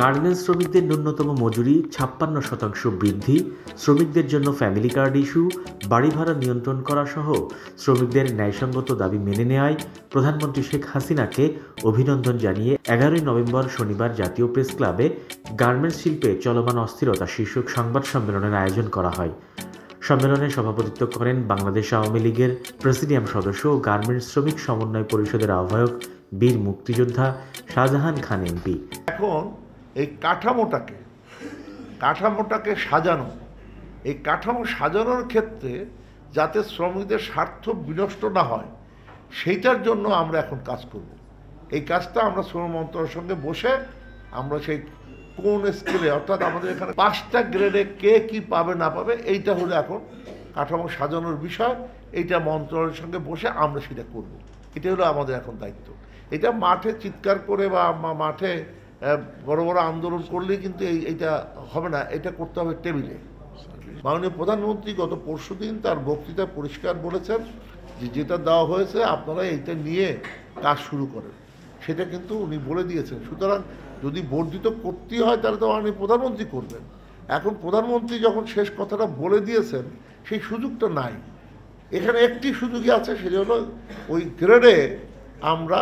Garments শ্রমিকদের ন্যূনতম মজুরি ৫৬% বৃদ্ধি, শ্রমিকদের জন্য ফ্যামিলি কার্ড ইস্যু, বাড়ি ভাড়া নিয়ন্ত্রণ করা সহ শ্রমিকদের ন্যায়সঙ্গত দাবি মেনে নেওয়ায় প্রধানমন্ত্রী শেখ হাসিনাকে অভিনন্দন জানিয়ে ১১ নভেম্বর শনিবার জাতীয় প্রেস ক্লাবে গার্মেন্টস শিল্পে চলমান অস্থিরতা শীর্ষক সংবাদ সম্মেলনের আয়োজন করা হয়। সম্মেলনে সভাপতিত্ব করেন বাংলাদেশ আওয়ামী লীগের প্রেসিডিয়াম সদস্য ও গার্মেন্টস শ্রমিক সমন্বয় পরিষদের আহ্বায়ক বীর মুক্তিযোদ্ধা শাজাহান খান এমপি। এখন এই কাঠামোটাকে সাজানো, এই কাঠামো সাজানোর ক্ষেত্রে যাতে শ্রমিকদের স্বার্থ বিনষ্ট না হয় সেইটার জন্য আমরা এখন কাজ করব। এই কাজটা আমরা শ্রম মন্ত্রণালয়ের সঙ্গে বসে আমরা সেই কোন স্কেলে, অর্থাৎ আমাদের এখানে ৫টা গ্রেডে কে কি পাবে না পাবে এইটা হলো এখন কাঠামো সাজানোর বিষয়। এইটা মন্ত্রণালয়ের সঙ্গে বসে আমরা সেটা করব, এটা হলো আমাদের এখন দায়িত্ব। এটা মাঠে চিৎকার করে বা মাঠে বড় বড় আন্দোলন করলে কিন্তু এইটা হবে না, এটা করতে হবে টেবিলে। মাননীয় প্রধানমন্ত্রী গত পরশুদিন তার বক্তৃতা পরিষ্কার বলেছেন যে যেটা দেওয়া হয়েছে আপনারা এইটা নিয়ে কাজ শুরু করেন, সেটা কিন্তু উনি বলে দিয়েছেন। সুতরাং যদি বর্ধিত করতে হয় তাহলে তো মাননীয় প্রধানমন্ত্রী করবেন। এখন প্রধানমন্ত্রী যখন শেষ কথাটা বলে দিয়েছেন সেই সুযোগটা নাই। এখানে একটি সুযোগই আছে, সেটা হলো ওই গ্রেডে আমরা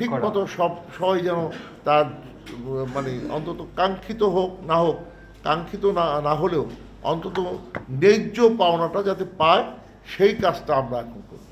ঠিক মতো সবাই যেন তার মানে অন্তত কাঙ্ক্ষিত হোক না হোক, কাঙ্ক্ষিত না হলেও অন্তত ন্যায্য পাওনাটা যাতে পায় সেই কাজটা আমরা এখন করি।